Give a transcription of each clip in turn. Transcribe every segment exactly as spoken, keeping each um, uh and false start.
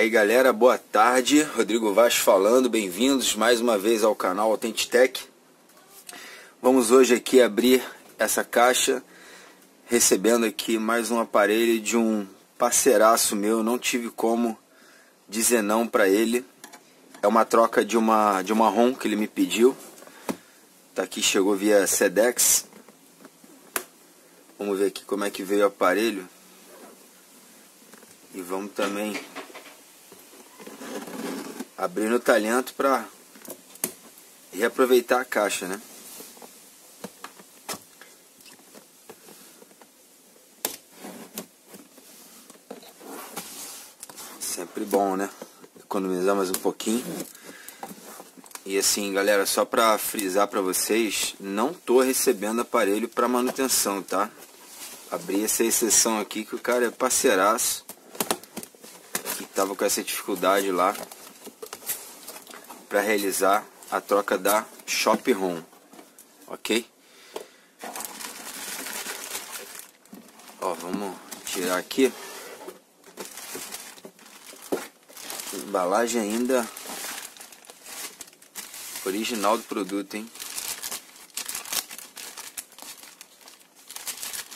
aí galera, boa tarde, Rodrigo Vaz falando, bem-vindos mais uma vez ao canal Authentitec. Vamos hoje aqui abrir essa caixa, recebendo aqui mais um aparelho de um parceiraço meu, não tive como dizer não para ele. É uma troca de uma, de uma ROM que ele me pediu, tá aqui, chegou via Sedex. Vamos ver aqui como é que veio o aparelho. E vamos também abrir no talento para reaproveitar a caixa, né? Sempre bom, né? Economizar mais um pouquinho. E assim, galera, só para frisar para vocês, não tô recebendo aparelho para manutenção, tá? Abri essa exceção aqui que o cara é parceiraço. Estava com essa dificuldade lá para realizar a troca da Shop ROM, ok? Ó, vamos tirar aqui. Embalagem ainda original do produto, hein?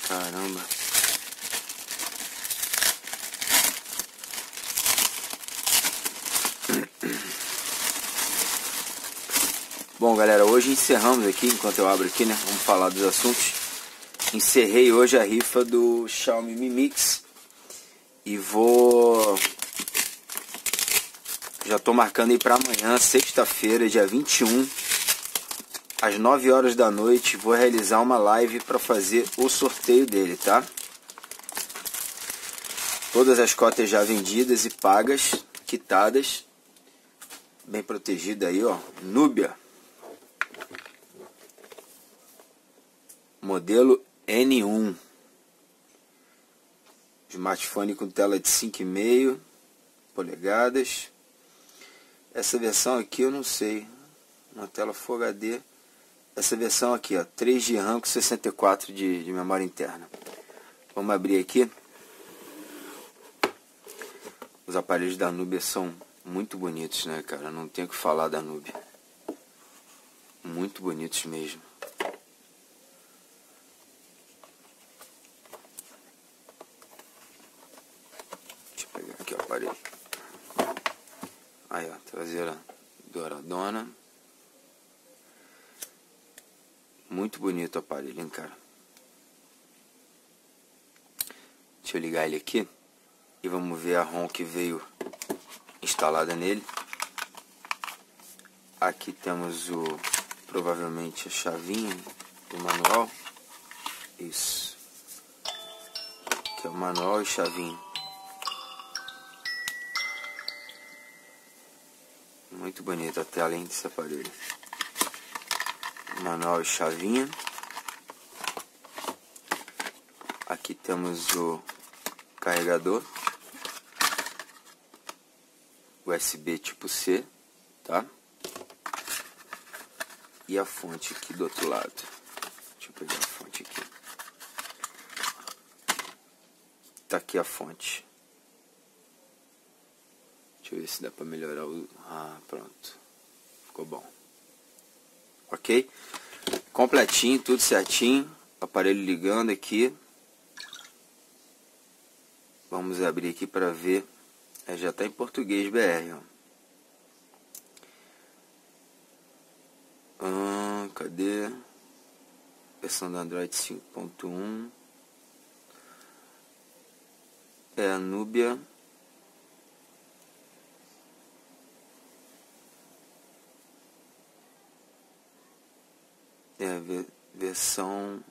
Caramba! Bom galera, hoje encerramos aqui, enquanto eu abro aqui, né, vamos falar dos assuntos. Encerrei hoje a rifa do Xiaomi Mi Mix e vou... já tô marcando aí para amanhã, sexta-feira, dia vinte e um, às nove horas da noite, vou realizar uma live para fazer o sorteio dele, tá? Todas as cotas já vendidas e pagas, quitadas, bem protegida aí, ó, Nubia. Modelo N um, smartphone com tela de cinco vírgula cinco polegadas. Essa versão aqui eu não sei, uma tela Full H D. Essa versão aqui, ó, três de RAM com sessenta e quatro de, de memória interna. Vamos abrir aqui. Os aparelhos da Nubia são muito bonitos, né, cara? Não tenho o que falar da Nubia. Muito bonitos mesmo. Aí, ó, traseira do Aradona. Muito bonito o aparelho, hein, cara? Deixa eu ligar ele aqui e vamos ver a ROM que veio instalada nele. Aqui temos o, provavelmente, a chavinha do manual. Isso. Aqui é o manual e chavinha. Muito bonita a tela, hein, desse aparelho. Manual e chavinha. Aqui temos o carregador U S B tipo C, tá? E a fonte aqui do outro lado. Deixa eu pegar a fonte aqui. Tá aqui a fonte. Deixa eu ver se dá para melhorar o... Ah, pronto. Ficou bom. Ok? Completinho, tudo certinho. Aparelho ligando aqui. Vamos abrir aqui para ver. É, já está em português B R. Ó. Ah, cadê? Versão do Android cinco ponto um. É a Nubia... É a versão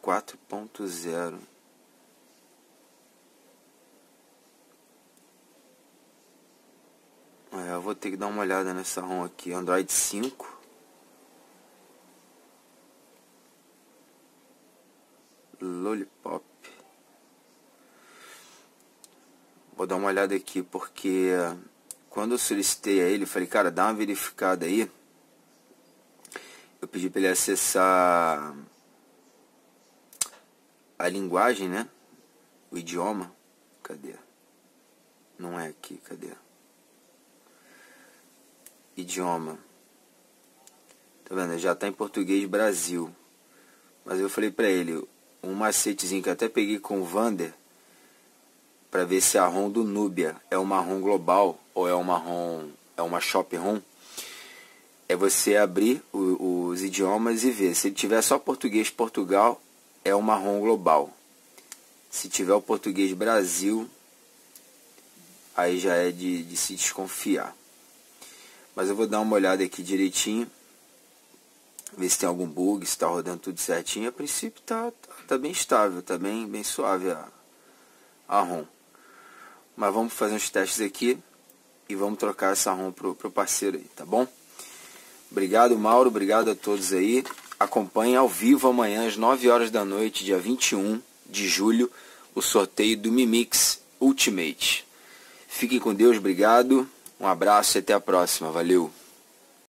quatro ponto zero. É, eu vou ter que dar uma olhada nessa ROM aqui. Android cinco. Lollipop. Vou dar uma olhada aqui, porque quando eu solicitei a ele, falei, cara, dá uma verificada aí. Eu pedi para ele acessar a linguagem, né? O idioma. Cadê? Não é aqui, cadê? Idioma. Tá vendo? Já tá em português Brasil. Mas eu falei pra ele, um macetezinho que até peguei com o Vander, pra ver se a ROM do Nubia é uma ROM global ou é uma ROM, é uma Shop ROM. É você abrir o, os idiomas e ver. Se ele tiver só português Portugal, é uma ROM global. Se tiver o português Brasil, aí já é de, de se desconfiar. Mas eu vou dar uma olhada aqui direitinho, ver se tem algum bug, se está rodando tudo certinho. A princípio tá, tá, tá bem estável, tá bem, bem suave a, a ROM. Mas vamos fazer uns testes aqui e vamos trocar essa ROM pro, pro parceiro aí, tá bom? Obrigado, Mauro, obrigado a todos aí. Acompanhe ao vivo amanhã às nove horas da noite, dia vinte e um de julho, o sorteio do Mimix Ultimate. Fiquem com Deus, obrigado, um abraço e até a próxima, valeu!